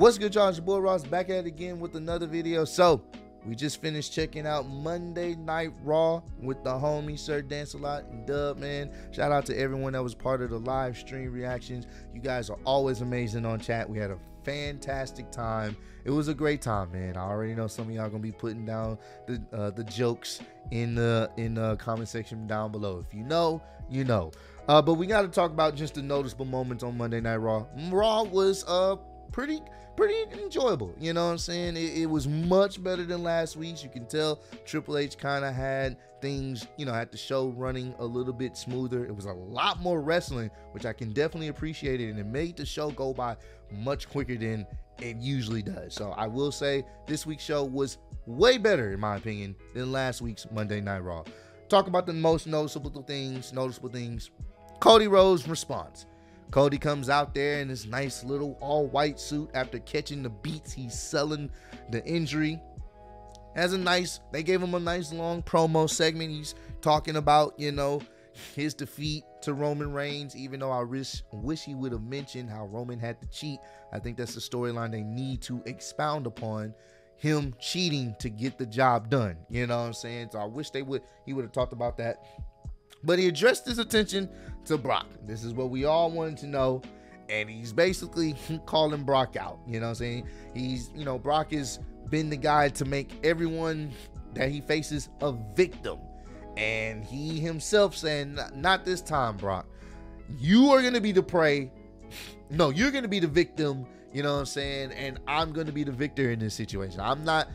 What's good, y'all? It's your boy Ross back at it again with another video. So we just finished checking out Monday Night Raw with the homie Sir Dance-A-Lot and Dub, man. Shout out to everyone that was part of the live stream reactions. You guys are always amazing on chat. We had a fantastic time. It was a great time, man. I already know some of y'all gonna be putting down the jokes in the comment section down below. If you know, you know. But we got to talk about just the noticeable moments on Monday Night Raw. Raw was pretty enjoyable, you know what I'm saying? It was much better than last week's. You can tell Triple H kind of had things, you know, had the show running a little bit smoother. It was a lot more wrestling, which I can definitely appreciate it, and it made the show go by much quicker than it usually does. So I will say this week's show was way better, in my opinion, than last week's Monday Night Raw. Talk about the most noticeable things. Cody Rhodes' response. Cody comes out there in this nice little all-white suit after catching the beats. He's selling the injury. They gave him a nice long promo segment. He's talking about, you know, his defeat to Roman Reigns, even though I wish he would have mentioned how Roman had to cheat. I think that's the storyline they need to expound upon, him cheating to get the job done. You know what I'm saying? So I wish he would have talked about that. But he addressed his attention to Brock. This is what we all wanted to know. And he's basically calling Brock out. You know what I'm saying? He's, you know, Brock has been the guy to make everyone that he faces a victim. And he himself saying, not this time, Brock. You are going to be the prey. No, you're going to be the victim. You know what I'm saying? And I'm going to be the victor in this situation. I'm going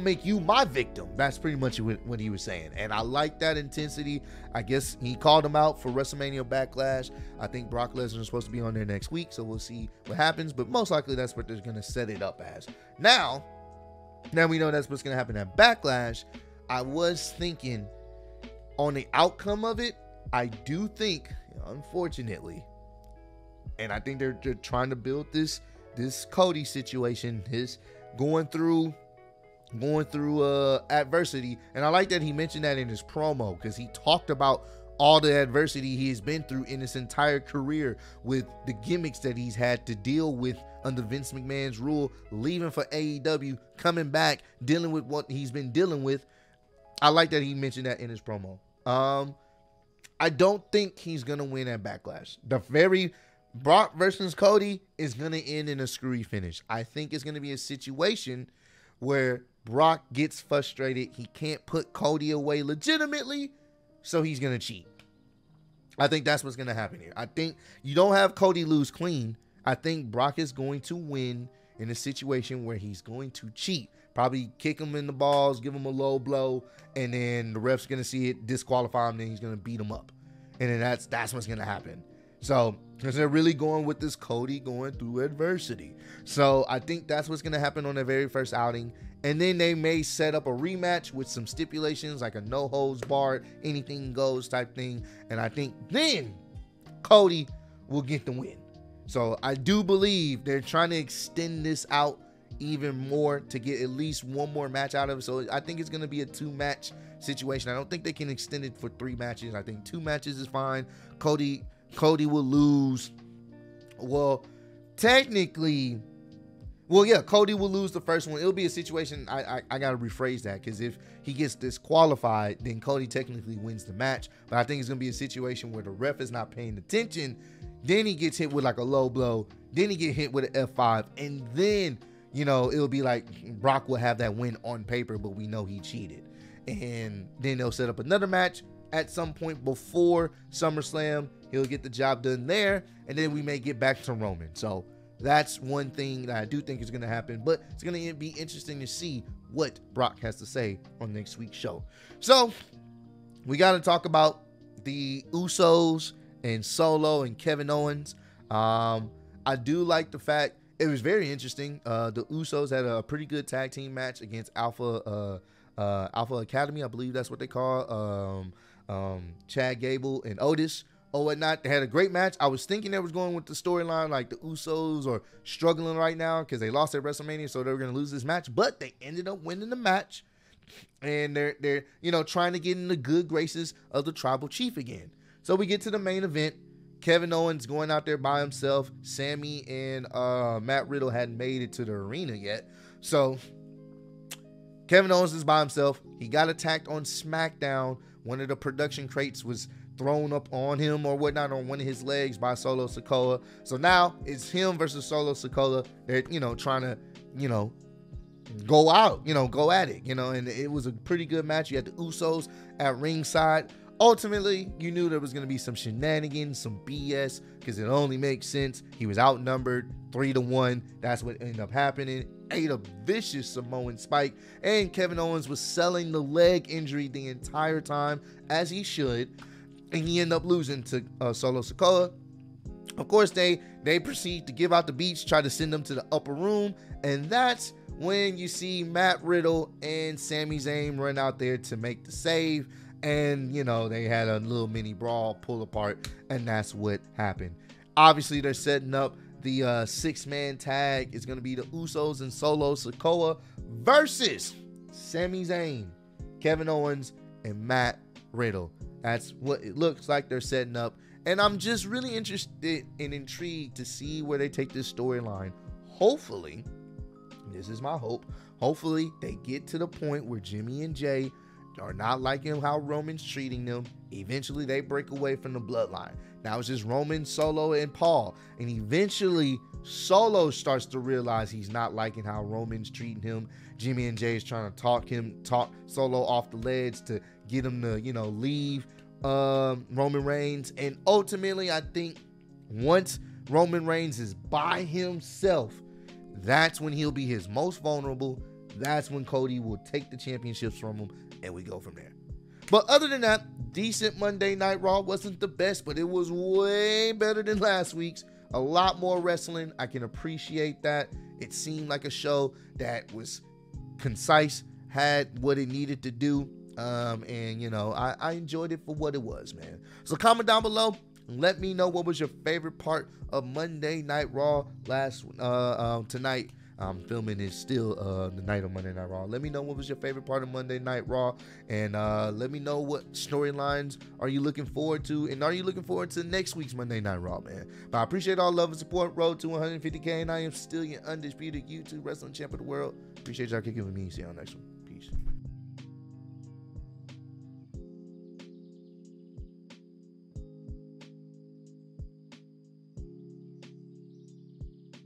to make you my victim. That's pretty much what he was saying. And I like that intensity. I guess he called him out for WrestleMania Backlash. I think Brock Lesnar is supposed to be on there next week, so we'll see what happens. But most likely that's what they're going to set it up as. Now we know that's what's going to happen at Backlash. I was thinking on the outcome of it, I do think, unfortunately, and I think they're trying to build this Cody situation, his going through adversity. And I like that he mentioned that in his promo, because he talked about all the adversity he has been through in his entire career with the gimmicks that he's had to deal with under Vince McMahon's rule, leaving for AEW, coming back, dealing with what he's been dealing with. I like that he mentioned that in his promo. I don't think he's gonna win at Backlash. Brock versus Cody is gonna end in a screwy finish. I think it's gonna be a situation where Brock gets frustrated. He can't put Cody away legitimately, so he's going to cheat. I think that's what's going to happen here. I think you don't have Cody lose clean. I think Brock is going to win in a situation where he's going to cheat. Probably kick him in the balls, give him a low blow, and then the ref's going to see it, disqualify him, then he's going to beat him up. And then that's what's going to happen. So, because they're really going with this Cody going through adversity. So, I think that's what's going to happen on their very first outing. And then they may set up a rematch with some stipulations, like a no-holds-barred, anything-goes type thing. And I think then Cody will get the win. So, I do believe they're trying to extend this out even more to get at least one more match out of it. So, I think it's going to be a two-match situation. I don't think they can extend it for three matches. I think two matches is fine. Cody will lose. Well, technically, well, yeah, Cody will lose the first one. It'll be a situation. I got to rephrase that, because if he gets disqualified, then Cody technically wins the match. But I think it's going to be a situation where the ref is not paying attention. Then he gets hit with like a low blow. Then he get hit with an F5. And then, you know, it'll be like Brock will have that win on paper, but we know he cheated. And then they'll set up another match at some point before SummerSlam. He'll get the job done there, and then we may get back to Roman. So that's one thing that I do think is going to happen, but it's going to be interesting to see what Brock has to say on next week's show. So we got to talk about the Usos and Solo and Kevin Owens. I do like the fact it was very interesting. The Usos had a pretty good tag team match against Alpha Academy, I believe that's what they call Chad Gable and Otis or whatnot. They had a great match. I was thinking they was going with the storyline like the Usos are struggling right now because they lost at WrestleMania, so they were going to lose this match, but they ended up winning the match, and they're you know, trying to get in the good graces of the tribal chief again. So we get to the main event. Kevin Owens going out there by himself. Sami and Matt Riddle hadn't made it to the arena yet. So Kevin Owens is by himself. He got attacked on SmackDown. One of the production crates was thrown up on him or whatnot on one of his legs by Solo Sikoa. So now it's him versus Solo Sikoa. They're, you know, trying to, you know, go out, you know, go at it, you know, and it was a pretty good match. You had the Usos at ringside. Ultimately, you knew there was going to be some shenanigans, some BS, because it only makes sense. He was outnumbered 3-1. That's what ended up happening. Ate a vicious Samoan spike, and Kevin Owens was selling the leg injury the entire time, as he should, and he ended up losing to Solo Sikoa. Of course, they proceed to give out the beach, try to send them to the upper room, and that's when you see Matt Riddle and Sami Zayn run out there to make the save. And, you know, they had a little mini brawl, pull apart, and that's what happened. Obviously, they're setting up the six-man tag. It's going to be the Usos and Solo Sikoa versus Sami Zayn, Kevin Owens, and Matt Riddle. That's what it looks like they're setting up. And I'm just really interested and intrigued to see where they take this storyline. Hopefully, this is my hope, hopefully they get to the point where Jimmy and Jay are not liking how Roman's treating them. Eventually, they break away from the bloodline. Now it's just Roman, Solo, and Paul. And eventually, Solo starts to realize he's not liking how Roman's treating him. Jimmy and Jay is trying to talk Solo off the ledge to get him to, you know, leave Roman Reigns. And ultimately, I think once Roman Reigns is by himself, that's when he'll be his most vulnerable. That's when Cody will take the championships from him, and we go from there. But other than that, decent Monday Night Raw. Wasn't the best, but it was way better than last week's. A lot more wrestling. I can appreciate that. It seemed like a show that was concise, had what it needed to do, and, you know, I enjoyed it for what it was, man. So comment down below. Let me know what was your favorite part of Monday Night Raw tonight. I'm filming it still the night of Monday Night Raw. Let me know what was your favorite part of Monday Night Raw, and let me know what storylines are you looking forward to, and are you looking forward to next week's Monday Night Raw, man? But I appreciate all love and support. Road to 150K, and I am still your undisputed YouTube wrestling champ of the world. Appreciate y'all kicking with me. See y'all next one.